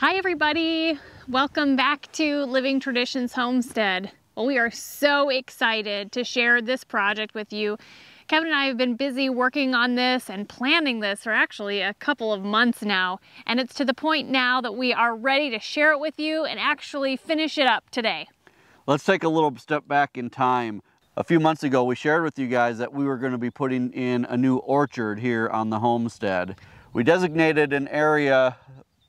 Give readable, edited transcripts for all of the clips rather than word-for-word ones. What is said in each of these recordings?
Hi everybody, welcome back to Living Traditions Homestead. Well, we are so excited to share this project with you. Kevin and I have been busy working on this and planning this for actually a couple of months now, and it's to the point now that we are ready to share it with you and actually finish it up today. Let's take a little step back in time. A few months ago we shared with you guys that we were going to be putting in a new orchard here on the homestead. We designated an area,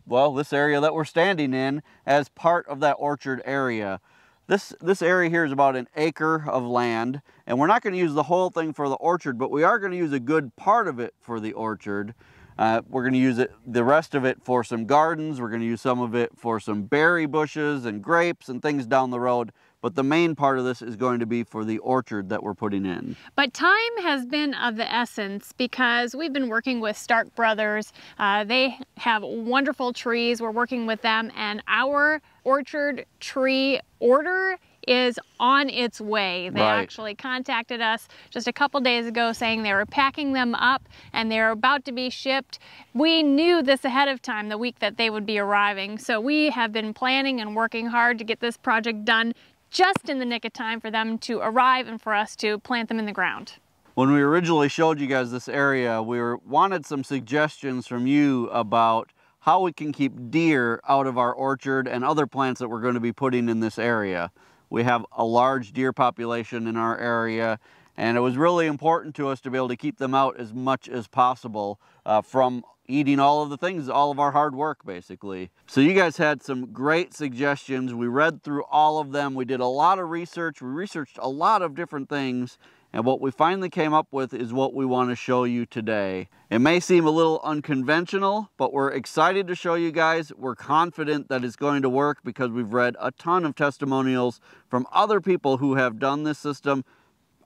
well, this area that we're standing in, as part of that orchard area. This area here is about an acre of land, and we're not going to use the whole thing for the orchard, but we are going to use a good part of it for the orchard. We're going to use it, the rest of it, for some gardens. We're going to use some of it for some berry bushes and grapes and things down the road. But the main part of this is going to be for the orchard that we're putting in. But time has been of the essence because we've been working with Stark Brothers. They have wonderful trees. We're working with them, and our orchard tree order is on its way. They actually contacted us just a couple days ago saying they were packing them up and they're about to be shipped. We knew this ahead of time, the week that they would be arriving. So we have been planning and working hard to get this project done just in the nick of time for them to arrive and for us to plant them in the ground. When we originally showed you guys this area, we wanted some suggestions from you about how we can keep deer out of our orchard and other plants that we're going to be putting in this area. We have a large deer population in our area, and it was really important to us to be able to keep them out as much as possible from eating all of the things, all of our hard work, basically. So you guys had some great suggestions. We read through all of them. We did a lot of research. We researched a lot of different things, and what we finally came up with is what we want to show you today. It may seem a little unconventional, but we're excited to show you guys. We're confident that it's going to work because we've read a ton of testimonials from other people who have done this system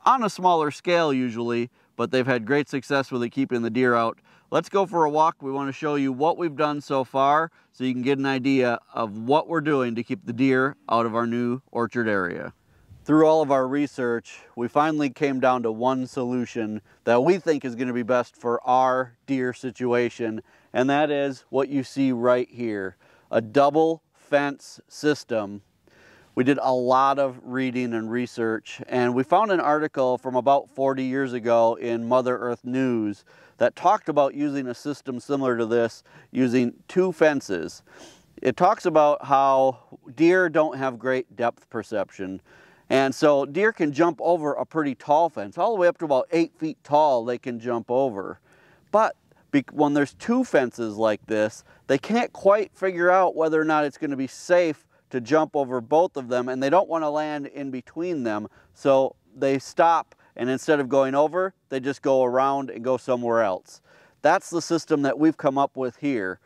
on a smaller scale usually, but they've had great success with it keeping the deer out. Let's go for a walk. We want to show you what we've done so far so you can get an idea of what we're doing to keep the deer out of our new orchard area. Through all of our research, we finally came down to one solution that we think is going to be best for our deer situation, and that is what you see right here, a double fence system. We did a lot of reading and research, and we found an article from about 40 years ago in Mother Earth News that talked about using a system similar to this, using two fences. It talks about how deer don't have great depth perception, and so deer can jump over a pretty tall fence, all the way up to about 8 feet tall they can jump over. But when there's two fences like this, they can't quite figure out whether or not it's going to be safe to jump over both of them, and they don't want to land in between them, so they stop, and instead of going over, they just go around and go somewhere else. That's the system that we've come up with here.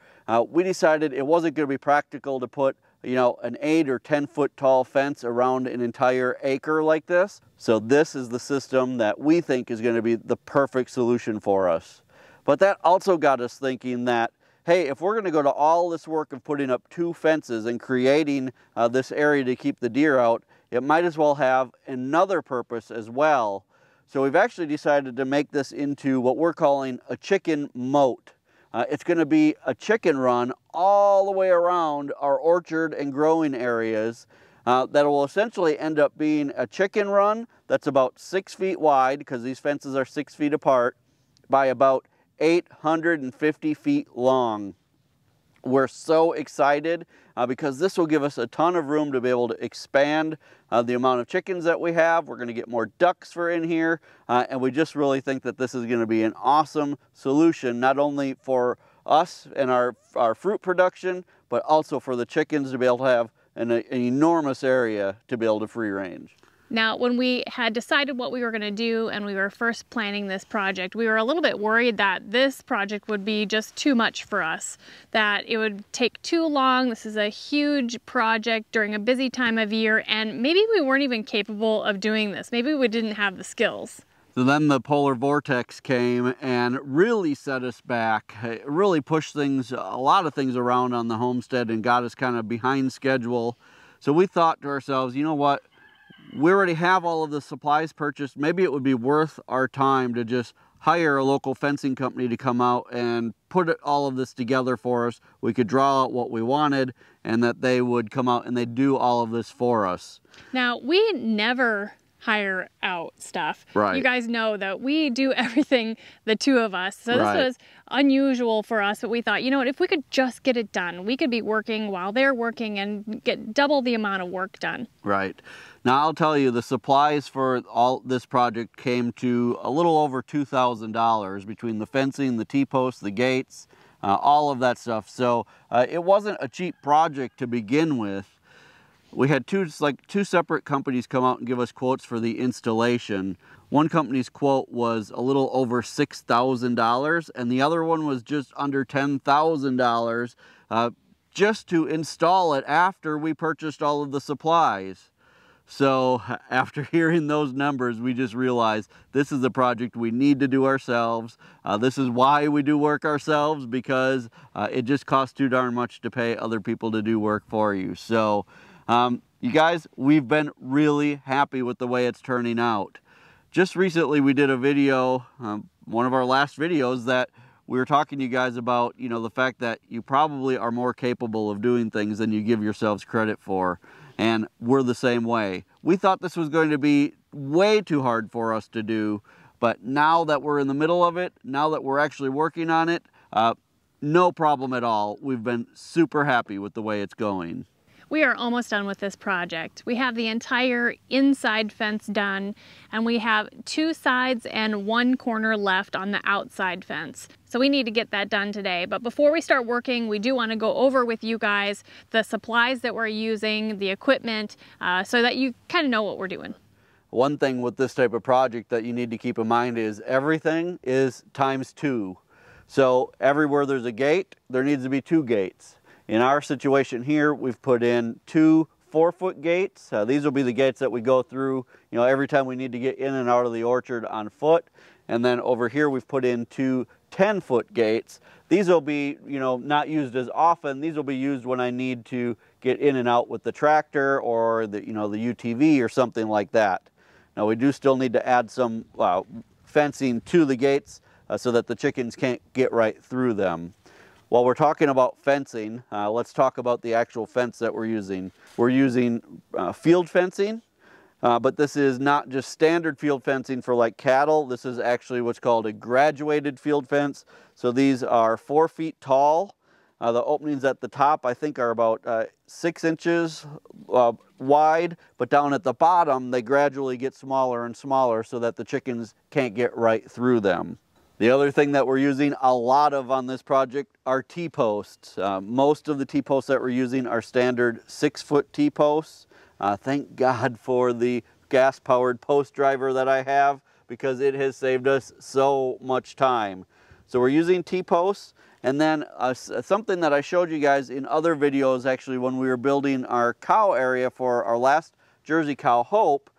We decided it wasn't going to be practical to put, you know, an 8 or 10 foot tall fence around an entire acre like this, so this is the system that we think is going to be the perfect solution for us. But that also got us thinking that, hey, if we're going to go to all this work of putting up two fences and creating this area to keep the deer out, it might as well have another purpose as well. So we've actually decided to make this into what we're calling a chicken moat. It's going to be a chicken run all the way around our orchard and growing areas that will essentially end up being a chicken run that's about 6 feet wide, because these fences are 6 feet apart, by about 850 feet long. We're so excited because this will give us a ton of room to be able to expand the amount of chickens that we have. We're going to get more ducks for in here, and we just really think that this is going to be an awesome solution, not only for us and our fruit production, but also for the chickens to be able to have an enormous area to be able to free range. Now, when we had decided what we were going to do and we were first planning this project, we were a little bit worried that this project would be just too much for us, that it would take too long. This is a huge project during a busy time of year, and maybe we weren't even capable of doing this. Maybe we didn't have the skills. So then the polar vortex came and really set us back. It really pushed things, a lot of things around on the homestead, and got us kind of behind schedule. So we thought to ourselves, you know what? We already have all of the supplies purchased. Maybe it would be worth our time to just hire a local fencing company to come out and put all of this together for us. We could draw out what we wanted, and that they would come out and they'd do all of this for us. Now, we never hire out stuff. Right. You guys know that we do everything, the two of us. So this was unusual for us, but we thought, you know what, if we could just get it done, we could be working while they're working and get double the amount of work done. Right. Now, I'll tell you, the supplies for all this project came to a little over $2,000 between the fencing, the T-posts, the gates, all of that stuff. So it wasn't a cheap project to begin with. We had two separate companies come out and give us quotes for the installation. One company's quote was a little over $6,000, and the other one was just under $10,000 just to install it after we purchased all of the supplies. So after hearing those numbers, we just realized this is a project we need to do ourselves. This is why we do work ourselves, because it just costs too darn much to pay other people to do work for you. So you guys, we've been really happy with the way it's turning out. Just recently we did a video, one of our last videos, that we were talking to you guys about, you know, the fact that you probably are more capable of doing things than you give yourselves credit for. And we're the same way. We thought this was going to be way too hard for us to do, but now that we're in the middle of it, now that we're actually working on it, no problem at all. We've been super happy with the way it's going. We are almost done with this project. We have the entire inside fence done, and we have two sides and one corner left on the outside fence. So we need to get that done today. But before we start working, we do want to go over with you guys the supplies that we're using, the equipment, so that you kind of know what we're doing. One thing with this type of project that you need to keep in mind is everything is ×2. So everywhere there's a gate, there needs to be two gates. In our situation here, we've put in two 4-foot gates. These will be the gates that we go through, you know, every time we need to get in and out of the orchard on foot. And then over here, we've put in two 10-foot gates. These will be, you know, not used as often. These will be used when I need to get in and out with the tractor or the, you know, the UTV or something like that. Now, we do still need to add some fencing to the gates so that the chickens can't get right through them. While we're talking about fencing, let's talk about the actual fence that we're using. We're using field fencing, but this is not just standard field fencing for like cattle. This is actually what's called a graduated field fence. So these are 4 feet tall. The openings at the top, I think, are about 6 inches wide, but down at the bottom, they gradually get smaller and smaller so that the chickens can't get right through them. The other thing that we're using a lot of on this project are T-posts. Most of the T-posts that we're using are standard 6-foot T-posts. Thank God for the gas-powered post driver that I have, because it has saved us so much time. So we're using T-posts, and then something that I showed you guys in other videos, actually, when we were building our cow area for our last Jersey Cow Hope,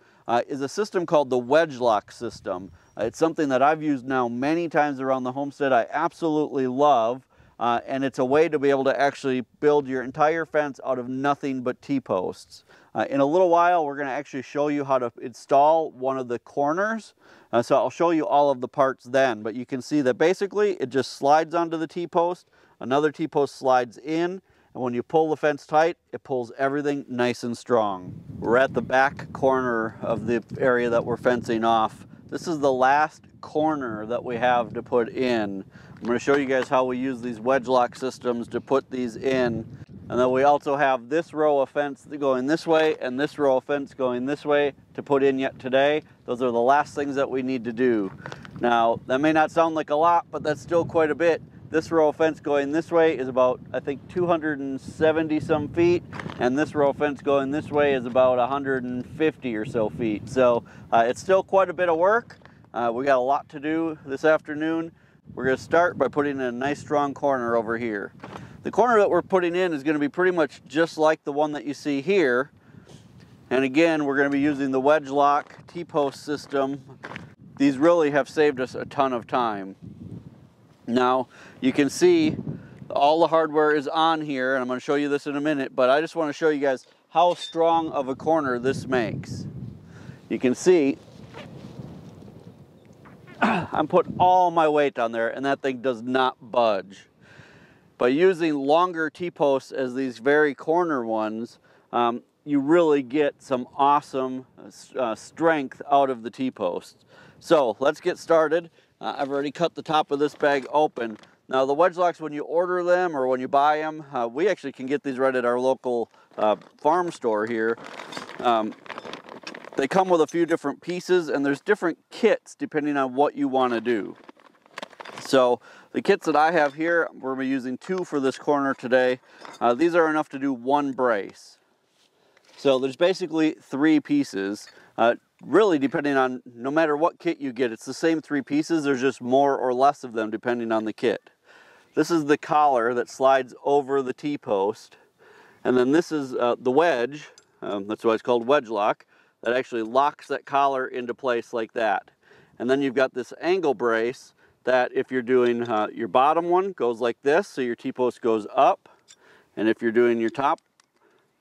is a system called the Wedge Lock system. It's something that I've used now many times around the homestead. I absolutely love, and it's a way to be able to actually build your entire fence out of nothing but T-posts. In a little while, we're going to actually show you how to install one of the corners. So I'll show you all of the parts then, but you can see that basically it just slides onto the T-post, another T-post slides in, and when you pull the fence tight, it pulls everything nice and strong. We're at the back corner of the area that we're fencing off. This is the last corner that we have to put in. I'm going to show you guys how we use these wedge lock systems to put these in. And then we also have this row of fence going this way and this row of fence going this way to put in yet today. Those are the last things that we need to do. Now, that may not sound like a lot, but that's still quite a bit. This row of fence going this way is about, I think, 270 some feet. And this row of fence going this way is about 150 or so feet. So it's still quite a bit of work. We got a lot to do this afternoon. We're going to start by putting in a nice strong corner over here. The corner that we're putting in is going to be pretty much just like the one that you see here. And again, we're going to be using the wedge lock T-post system. These really have saved us a ton of time. Now, you can see all the hardware is on here, and I'm going to show you this in a minute, but I just want to show you guys how strong of a corner this makes. You can see I'm putting all my weight on there and that thing does not budge. By using longer T-posts as these very corner ones, you really get some awesome strength out of the T-posts. So let's get started. I've already cut the top of this bag open. Now the wedge locks, when you order them or when you buy them, we actually can get these right at our local farm store here. They come with a few different pieces and there's different kits depending on what you want to do. So the kits that I have here, we're going to be using two for this corner today. These are enough to do one brace. So there's basically three pieces. Really, depending on, no matter what kit you get, it's the same three pieces. There's just more or less of them depending on the kit. This is the collar that slides over the T-post. And then this is the wedge, that's why it's called wedge lock, that actually locks that collar into place like that. And then you've got this angle brace that if you're doing your bottom one, goes like this, so your T-post goes up. And if you're doing your top,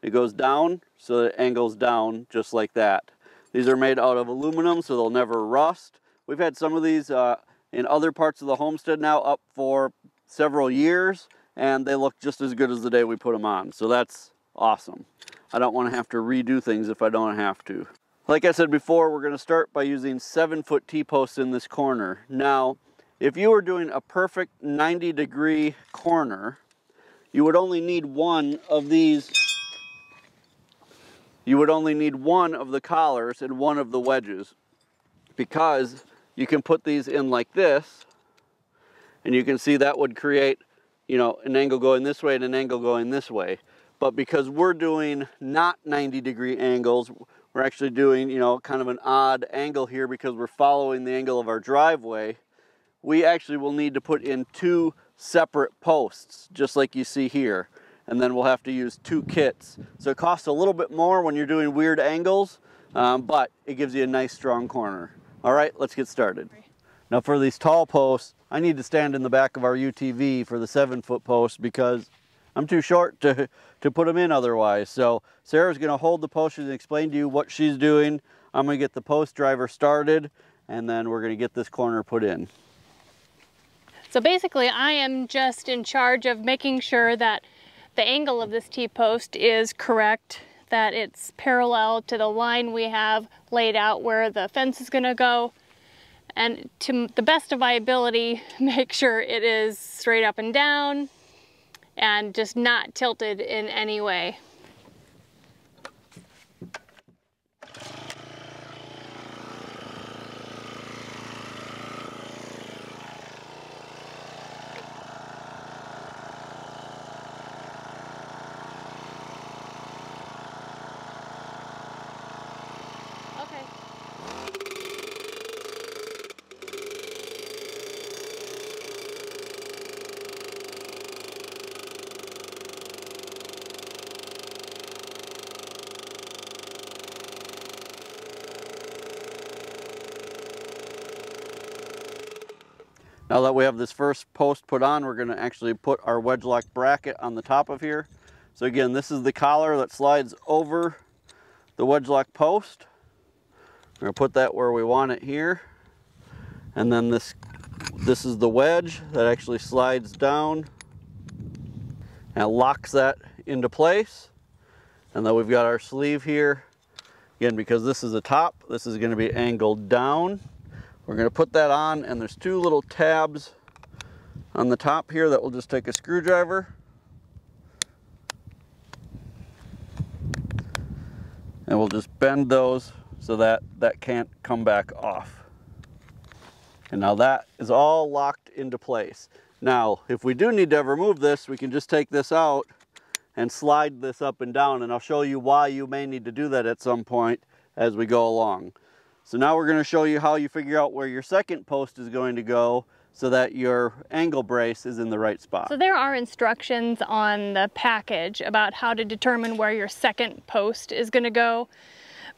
it goes down, so it angles down just like that. These are made out of aluminum, so they'll never rust. We've had some of these in other parts of the homestead now up for several years, and they look just as good as the day we put them on. So that's awesome. I don't want to have to redo things if I don't have to. Like I said before, we're going to start by using 7-foot T-posts in this corner. Now, if you were doing a perfect 90-degree corner, you would only need one of these. You would only need one of the collars and one of the wedges, because you can put these in like this, and you can see that would create, you know, an angle going this way and an angle going this way. But because we're doing not 90-degree angles, we're actually doing, you know, kind of an odd angle here because we're following the angle of our driveway. We actually will need to put in two separate posts, just like you see here. And then we'll have to use two kits. So it costs a little bit more when you're doing weird angles, but it gives you a nice strong corner. All right, let's get started. Now for these tall posts, I need to stand in the back of our UTV for the 7-foot post because I'm too short to put them in otherwise. So Sarah's gonna hold the post and explain to you what she's doing. I'm gonna get the post driver started and then we're gonna get this corner put in. So basically I am just in charge of making sure that the angle of this T-post is correct, that it's parallel to the line we have laid out where the fence is going to go, and to the best of my ability make sure it is straight up and down and just not tilted in any way. Now that we have this first post put on, we're going to actually put our wedge lock bracket on the top of here. So again, this is the collar that slides over the wedge lock post. We're going to put that where we want it here. And then this is the wedge that actually slides down and locks that into place. And then we've got our sleeve here. Again, because this is the top, this is going to be angled down. We're going to put that on, and there's two little tabs on the top here that we'll just take a screwdriver. And we'll just bend those so that that can't come back off. And now that is all locked into place. Now, if we do need to ever move this, we can just take this out and slide this up and down, and I'll show you why you may need to do that at some point as we go along. So now we're going to show you how you figure out where your second post is going to go so that your angle brace is in the right spot. So there are instructions on the package about how to determine where your second post is going to go.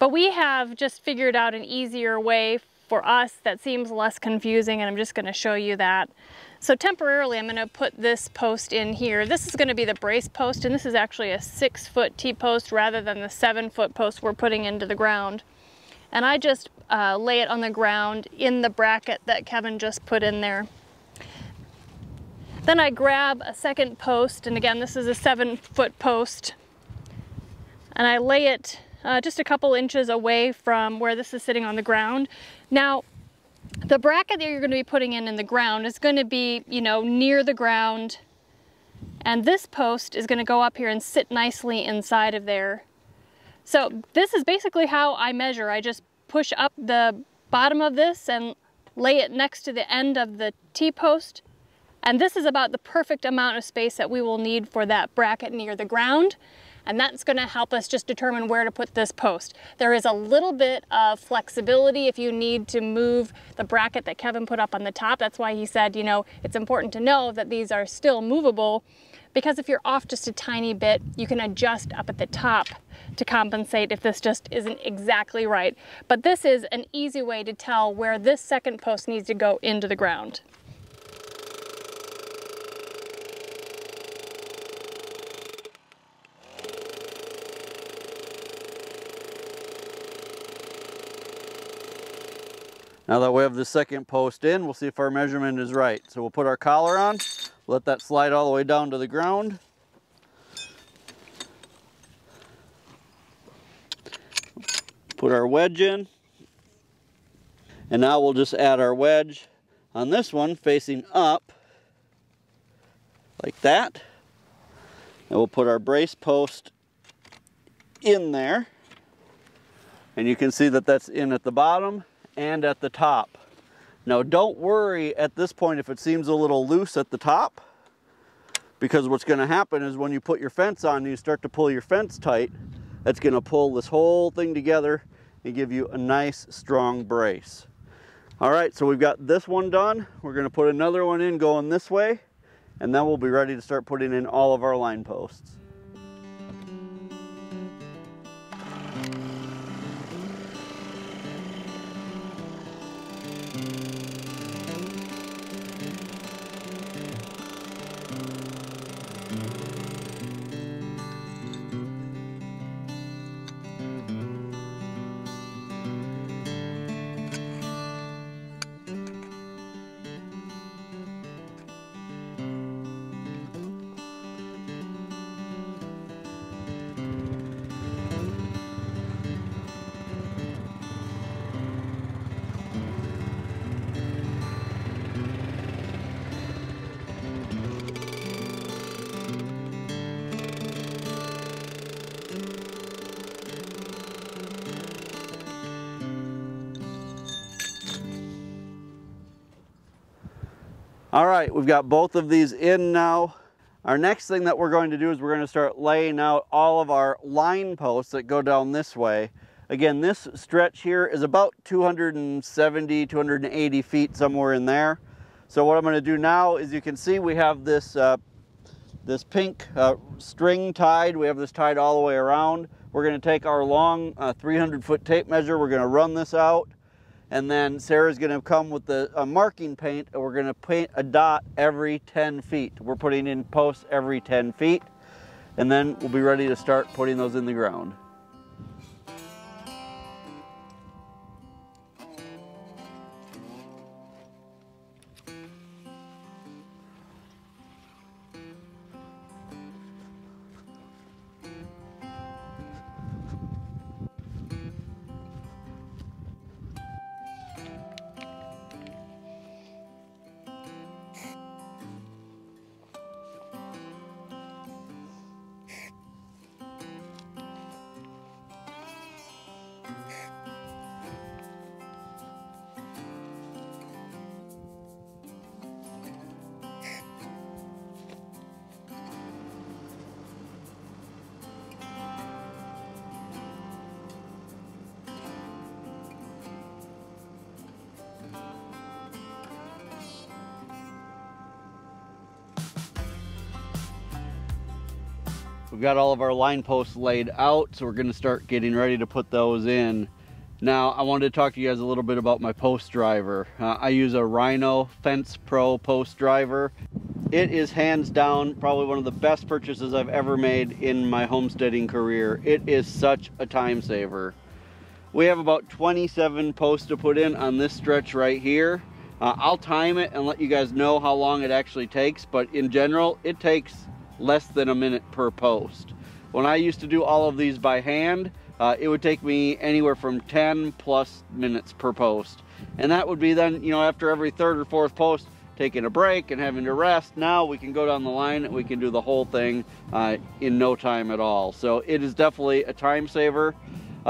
But we have just figured out an easier way for us that seems less confusing, and I'm just going to show you that. So temporarily I'm going to put this post in here. This is going to be the brace post, and this is actually a 6-foot T-post rather than the 7-foot post we're putting into the ground. and I just lay it on the ground in the bracket that Kevin just put in there. Then I grab a second post, and again this is a 7-foot post, and I lay it just a couple inches away from where this is sitting on the ground. Now the bracket that you're going to be putting in the ground is going to be, you know, near the ground, and this post is going to go up here and sit nicely inside of there. So this is basically how I measure. I just push up the bottom of this and lay it next to the end of the T-post. And this is about the perfect amount of space that we will need for that bracket near the ground. And that's going to help us just determine where to put this post. There is a little bit of flexibility if you need to move the bracket that Kevin put up on the top. That's why he said, you know, it's important to know that these are still movable, because if you're off just a tiny bit, you can adjust up at the top to compensate if this just isn't exactly right. But this is an easy way to tell where this second post needs to go into the ground. Now that we have the second post in, we'll see if our measurement is right. So we'll put our collar on, let that slide all the way down to the ground. Put our wedge in. And now we'll just add our wedge on this one facing up, like that. And we'll put our brace post in there. And you can see that that's in at the bottom and at the top. Now don't worry at this point if it seems a little loose at the top, because what's going to happen is when you put your fence on and you start to pull your fence tight, it's going to pull this whole thing together and give you a nice strong brace. All right, so we've got this one done. We're going to put another one in going this way, and then we'll be ready to start putting in all of our line posts. All right, we've got both of these in now. Our next thing that we're going to do is we're going to start laying out all of our line posts that go down this way. Again, this stretch here is about 270, 280 feet, somewhere in there. So what I'm going to do now is, you can see we have this, this pink string tied. We have this tied all the way around. We're going to take our long 300-foot tape measure. We're going to run this out. And then Sarah's going to come with the marking paint, and we're going to paint a dot every 10 feet. We're putting in posts every 10 feet, and then we'll be ready to start putting those in the ground. We've got all of our line posts laid out, so we're going to start getting ready to put those in. Now, I wanted to talk to you guys a little bit about my post driver. I use a Rhino Fence Pro post driver. It is hands down probably one of the best purchases I've ever made in my homesteading career. It is such a time saver. We have about 27 posts to put in on this stretch right here. I'll time it and let you guys know how long it actually takes, but in general, it takes less than a minute per post. When I used to do all of these by hand, it would take me anywhere from 10 plus minutes per post. And that would be then, you know, after every third or fourth post, taking a break and having to rest. Now we can go down the line and we can do the whole thing in no time at all. So it is definitely a time saver.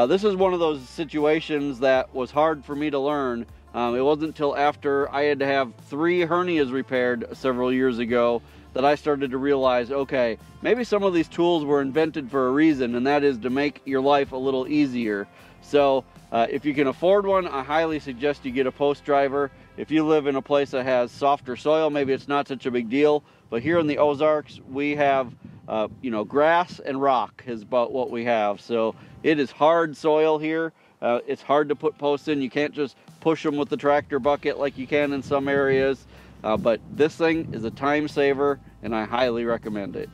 This is one of those situations that was hard for me to learn. It wasn't until after I had to have 3 hernias repaired several years ago that I started to realize, okay, maybe some of these tools were invented for a reason, and that is to make your life a little easier. So if you can afford one, I highly suggest you get a post driver. If you live in a place that has softer soil, maybe it's not such a big deal, but here in the Ozarks, we have you know, grass and rock is about what we have. So it is hard soil here. It's hard to put posts in. You can't just push them with the tractor bucket like you can in some areas. But this thing is a time saver, and I highly recommend it.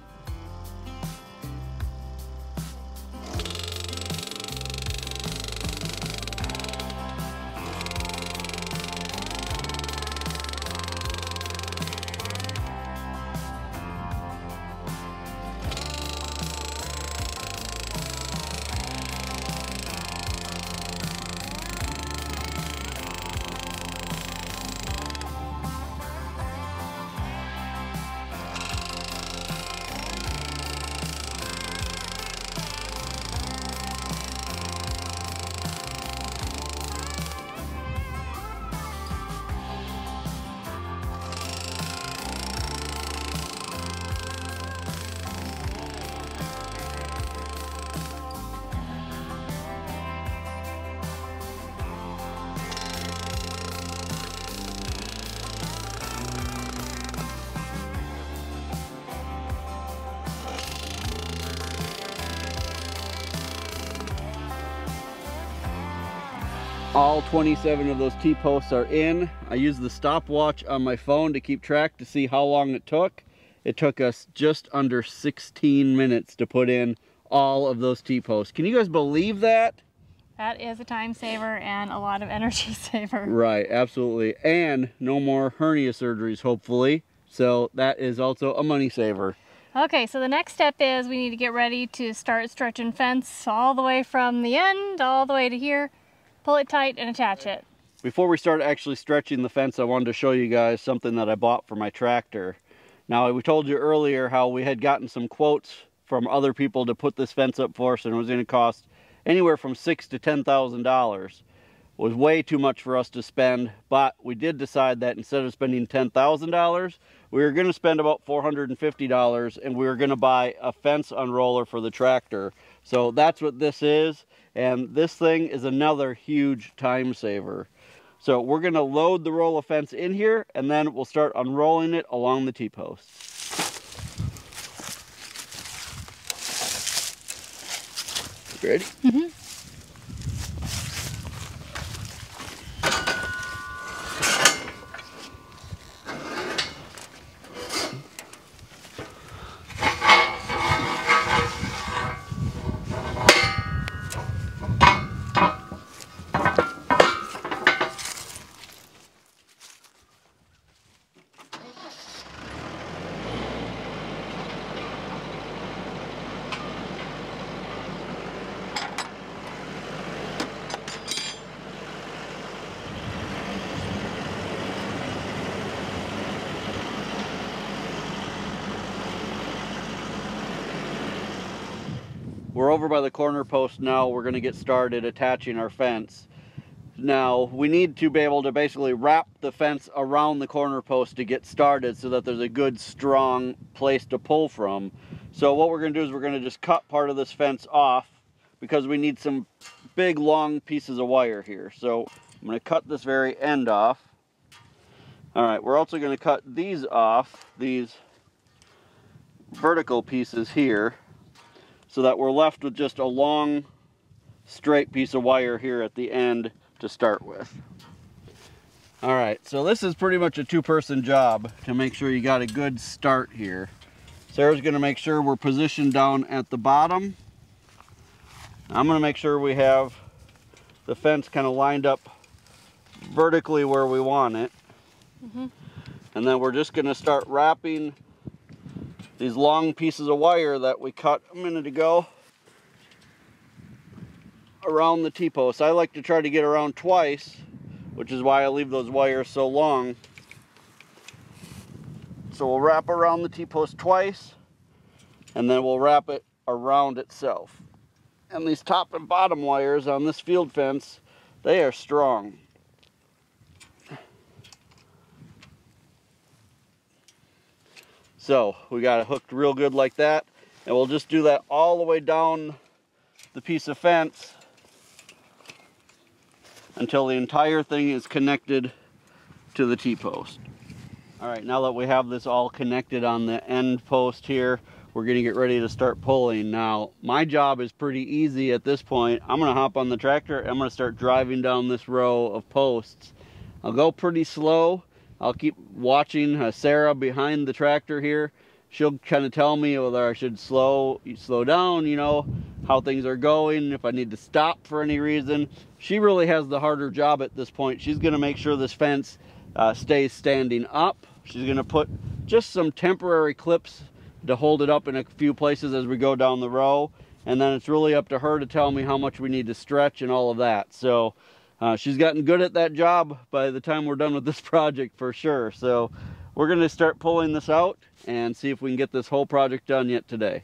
All 27 of those T-posts are in. I use the stopwatch on my phone to keep track to see how long it took. It took us just under 16 minutes to put in all of those T-posts. Can you guys believe that? That is a time saver and a lot of energy saver. Right, absolutely. And no more hernia surgeries, hopefully. So that is also a money saver. Okay, so the next step is we need to get ready to start stretching fence all the way from the end, all the way to here. Pull it tight and attach it. Before we start actually stretching the fence, I wanted to show you guys something that I bought for my tractor. Now, we told you earlier how we had gotten some quotes from other people to put this fence up for us, and it was going to cost anywhere from $6,000 to $10,000. It was way too much for us to spend, but we did decide that instead of spending $10,000, we were going to spend about $450, and we were going to buy a fence unroller for the tractor. So that's what this is. And this thing is another huge time saver. So we're gonna load the roll of fence in here, and then we'll start unrolling it along the T-posts. Ready? Mm-hmm. We're over by the corner post now. We're going to get started attaching our fence. Now, we need to be able to basically wrap the fence around the corner post to get started so that there's a good, strong place to pull from. So what we're going to do is we're going to just cut part of this fence off because we need some big, long pieces of wire here. So I'm going to cut this very end off. All right, we're also going to cut these off, these vertical pieces here, so that we're left with just a long, straight piece of wire here at the end to start with. All right, so this is pretty much a two-person job to make sure you got a good start here. Sarah's gonna make sure we're positioned down at the bottom. I'm gonna make sure we have the fence kind of lined up vertically where we want it. Mm-hmm. And then we're just going to start wrapping these long pieces of wire that we cut a minute ago around the T-post. I like to try to get around twice, which is why I leave those wires so long. So we'll wrap around the T-post twice, and then we'll wrap it around itself. And these top and bottom wires on this field fence, they are strong. So we got it hooked real good like that, and we'll just do that all the way down the piece of fence until the entire thing is connected to the T-post. All right, now that we have this all connected on the end post here, we're gonna get ready to start pulling. Now, my job is pretty easy at this point. I'm gonna hop on the tractor and I'm gonna start driving down this row of posts. I'll go pretty slow. I'll keep watching Sarah behind the tractor here. She'll kind of tell me whether I should slow down, you know, how things are going, if I need to stop for any reason. She really has the harder job at this point. She's gonna make sure this fence stays standing up. She's gonna put just some temporary clips to hold it up in a few places as we go down the row, and then it's really up to her to tell me how much we need to stretch and all of that. So she's gotten good at that job by the time we're done with this project for sure. So we're going to start pulling this out and see if we can get this whole project done yet today.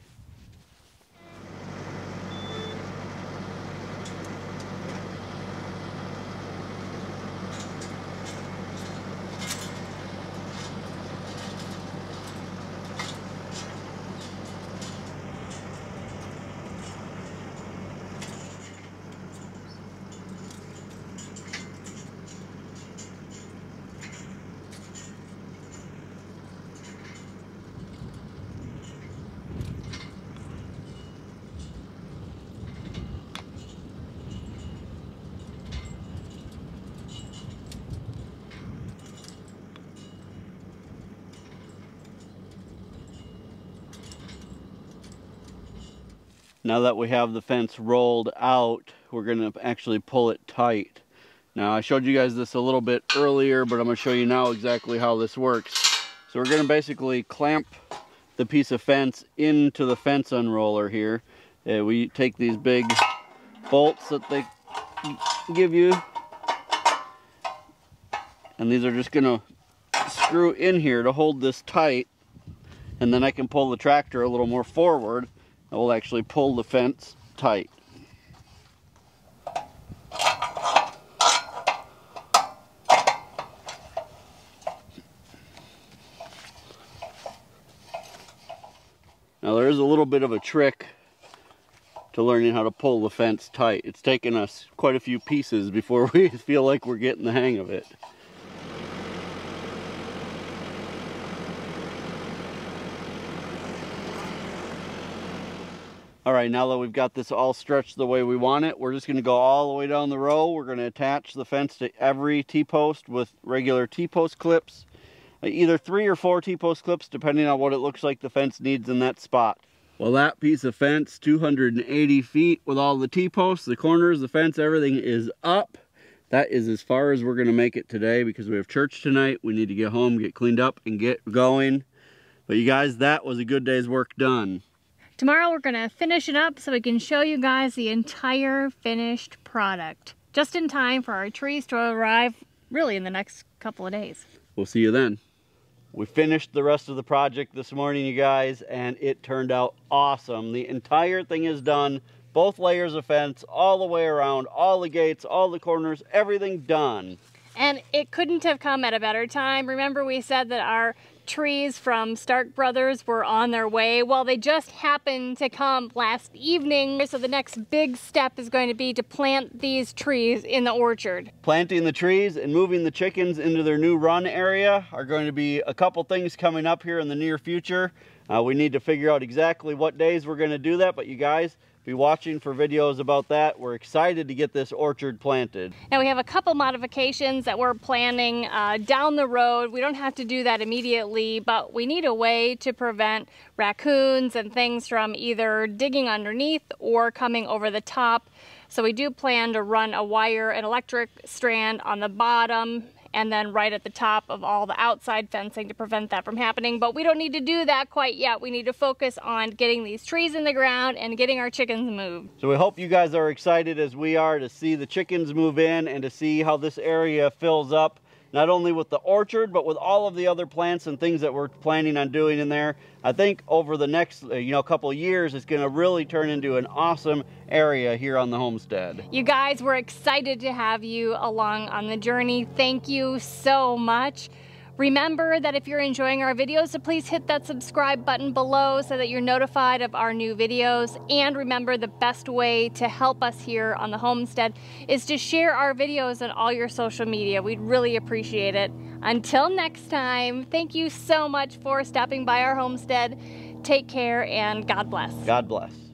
Now that we have the fence rolled out, we're gonna actually pull it tight. Now, I showed you guys this a little bit earlier, but I'm gonna show you now exactly how this works. So we're gonna basically clamp the piece of fence into the fence unroller here. We take these big bolts that they give you, and these are just gonna screw in here to hold this tight, and then I can pull the tractor a little more forward. I will actually pull the fence tight. Now, there is a little bit of a trick to learning how to pull the fence tight. It's taken us quite a few pieces before we feel like we're getting the hang of it. All right, now that we've got this all stretched the way we want it, we're just gonna go all the way down the row. We're gonna attach the fence to every T-post with regular T-post clips, either 3 or 4 T-post clips, depending on what it looks like the fence needs in that spot. Well, that piece of fence, 280 feet with all the T-posts, the corners, the fence, everything is up. That is as far as we're gonna make it today because we have church tonight. We need to get home, get cleaned up, and get going. But you guys, that was a good day's work done. Tomorrow we're gonna finish it up so we can show you guys the entire finished product. Just in time for our trees to arrive really in the next couple of days. We'll see you then. We finished the rest of the project this morning, you guys, and it turned out awesome. The entire thing is done. Both layers of fence, all the way around, all the gates, all the corners, everything done. And it couldn't have come at a better time. Remember, we said that our trees from Stark Brothers were on their way. Well, they just happened to come last evening, so the next big step is going to be to plant these trees in the orchard. Planting the trees and moving the chickens into their new run area are going to be a couple things coming up here in the near future. We need to figure out exactly what days we're going to do that, but you guys be watching for videos about that. We're excited to get this orchard planted. Now we have a couple modifications that we're planning down the road. We don't have to do that immediately, but we need a way to prevent raccoons and things from either digging underneath or coming over the top. So we do plan to run a wire, an electric strand on the bottom and then right at the top of all the outside fencing to prevent that from happening. But we don't need to do that quite yet. We need to focus on getting these trees in the ground and getting our chickens moved. So we hope you guys are excited as we are to see the chickens move in and to see how this area fills up, not only with the orchard, but with all of the other plants and things that we're planning on doing in there. I think over the next couple of years, it's gonna really turn into an awesome area here on the homestead. You guys, we're excited to have you along on the journey. Thank you so much. Remember that if you're enjoying our videos, so please hit that subscribe button below so that you're notified of our new videos. And remember, the best way to help us here on the homestead is to share our videos on all your social media. We'd really appreciate it. Until next time, thank you so much for stopping by our homestead. Take care and God bless. God bless.